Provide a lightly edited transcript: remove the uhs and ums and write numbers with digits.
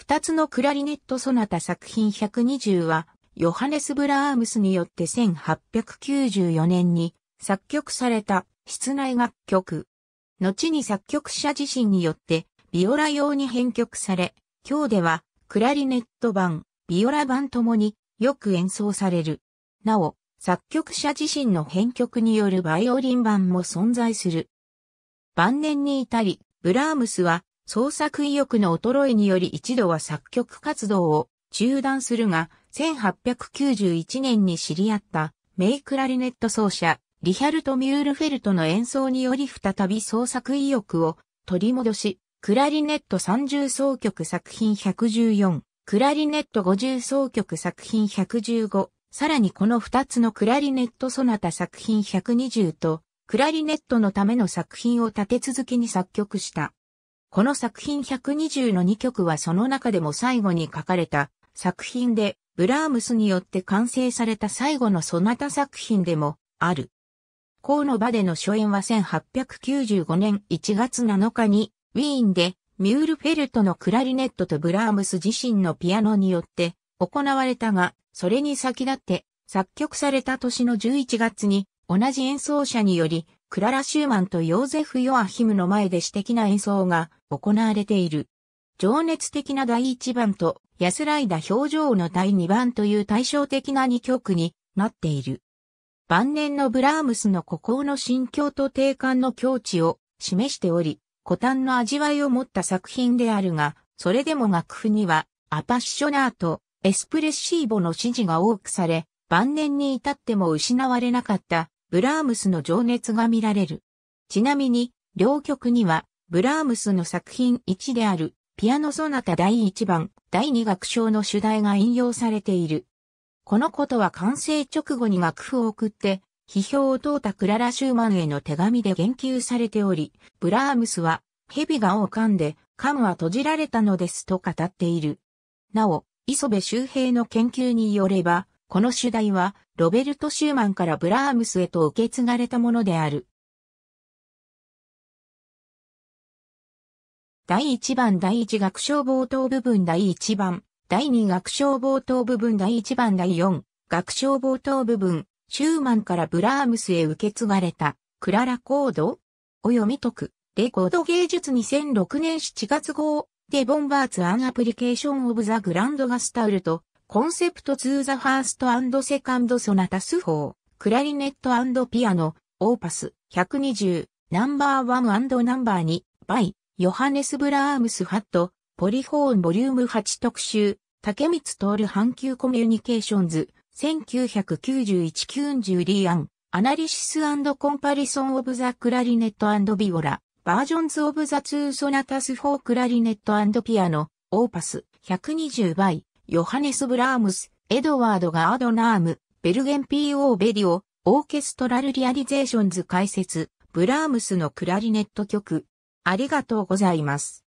二つのクラリネットソナタ作品120は、ヨハネス・ブラームスによって1894年に作曲された室内楽曲。後に作曲者自身によってビオラ用に編曲され、今日ではクラリネット版、ビオラ版ともによく演奏される。なお、作曲者自身の編曲によるバイオリン版も存在する。晩年に至り、ブラームスは創作意欲の衰えにより一度は作曲活動を中断するが、1891年に知り合った名クラリネット奏者リヒャルト・ミュールフェルトの演奏により再び創作意欲を取り戻し、クラリネット30奏曲作品114、クラリネット50奏曲作品115、さらにこの2つのクラリネットソナタ作品120と、クラリネットのための作品を立て続けに作曲した。この作品120の2曲はその中でも最後に書かれた作品で、ブラームスによって完成された最後のソナタ作品でもある。コーの場での初演は1895年1月7日にウィーンでミュールフェルトのクラリネットとブラームス自身のピアノによって行われたが、それに先立って作曲された年の11月に同じ演奏者によりクララ・シューマンとヨーゼフ・ヨアヒムの前で詩的な演奏が行われている。情熱的な第1番と安らいだ表情の第2番という対照的な2曲になっている。晩年のブラームスの孤高の心境と低感の境地を示しており、古典の味わいを持った作品であるが、それでも楽譜にはアパッショナーとエスプレッシーボの支持が多くされ、晩年に至っても失われなかったブラームスの情熱が見られる。ちなみに、両曲にはブラームスの作品1であるピアノソナタ第1番、第2楽章の主題が引用されている。このことは完成直後に楽譜を送って、批評を問うたクララ・シューマンへの手紙で言及されており、ブラームスは、蛇が尾を噛んで、噛むは閉じられたのですと語っている。なお、磯部周平の研究によれば、この主題は、ロベルト・シューマンからブラームスへと受け継がれたものである。第1番第1楽章冒頭部分第1番。第2楽章冒頭部分第1番第4楽章冒頭部分、シューマンからブラームスへ受け継がれた、クララコードを読み解く、レコード芸術2006年7月号、デ・ボンバーツ・アン・アプリケーション・オブ・ザ・グランド・ガスタウルト、コンセプト・ツー・ザ・ファースト・アンド・セカンド・ソナタス・フォー、クラリネット・アンド・ピアノ、オーパス、120、ナンバー1アンドナンバー2、バイ、ヨハネス・ブラームス・ハット、ポリフォーンボリューム8特集、竹光徹阪急コミュニケーションズ、1991-90リーアン、アナリシス&コンパリソンオブザクラリネット&ビオラ、バージョンズオブザ2ソナタス4クラリネット&ピアノ、オーパス、120倍、ヨハネス・ブラームス、エドワード・ガードナーム、ベルゲン P.O. ベリオ、オーケストラルリアリゼーションズ解説、ブラームスのクラリネット曲。ありがとうございます。